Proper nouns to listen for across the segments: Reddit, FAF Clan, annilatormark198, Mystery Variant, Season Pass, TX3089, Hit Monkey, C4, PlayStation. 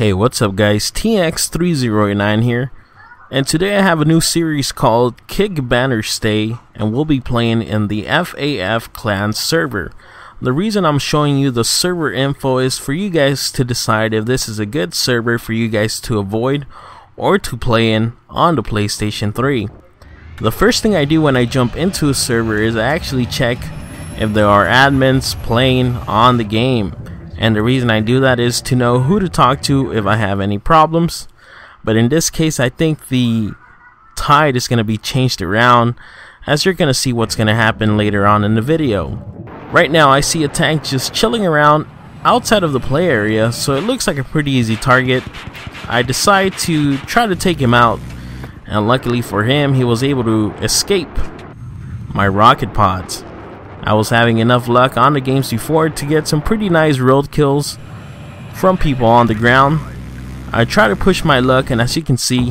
Hey, what's up guys, TX3089 here, and today I have a new series called Kick Banner Stay, and we'll be playing in the FAF Clan server. The reason I'm showing you the server info is for you guys to decide if this is a good server for you guys to avoid or to play in on the PlayStation 3. The first thing I do when I jump into a server is I actually check if there are admins playing on the game. And the reason I do that is to know who to talk to if I have any problems. But in this case, I think the tide is going to be changed around, as you're going to see what's going to happen later on in the video. Right now I see a tank just chilling around outside of the play area, so it looks like a pretty easy target. I decide to try to take him out, and luckily for him, he was able to escape my rocket pods. I was having enough luck on the games before to get some pretty nice road kills from people on the ground. I try to push my luck, and as you can see,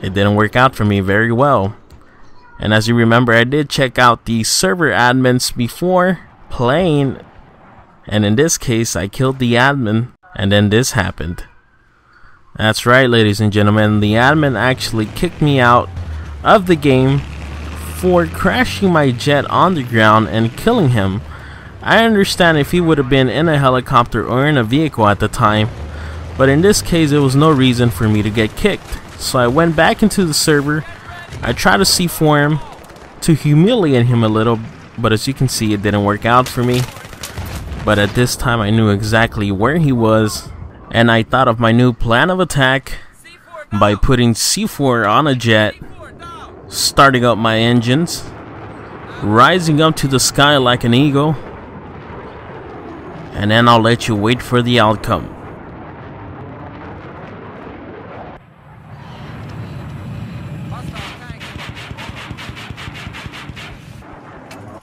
it didn't work out for me very well. And as you remember, I did check out the server admins before playing, and in this case I killed the admin, and then this happened. That's right, ladies and gentlemen, the admin actually kicked me out of the game for crashing my jet on the ground and killing him. I understand if he would have been in a helicopter or in a vehicle at the time, but in this case there was no reason for me to get kicked. So I went back into the server, I tried to see for him, to humiliate him a little, but as you can see it didn't work out for me. But at this time I knew exactly where he was, and I thought of my new plan of attack by putting C4 on a jet, starting up my engines, rising up to the sky like an eagle, and then I'll let you wait for the outcome.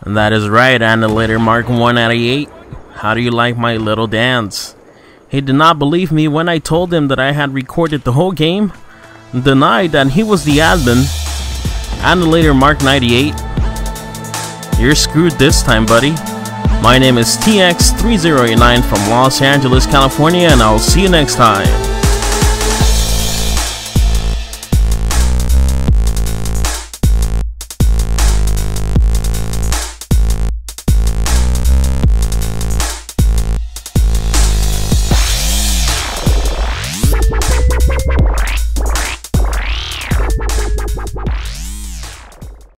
And that is right, annilatormark198. How do you like my little dance? He did not believe me when I told him that I had recorded the whole game, denied that he was the admin. Annilatormark198, you're screwed this time, buddy. My name is TX3089 from Los Angeles, California, and I'll see you next time.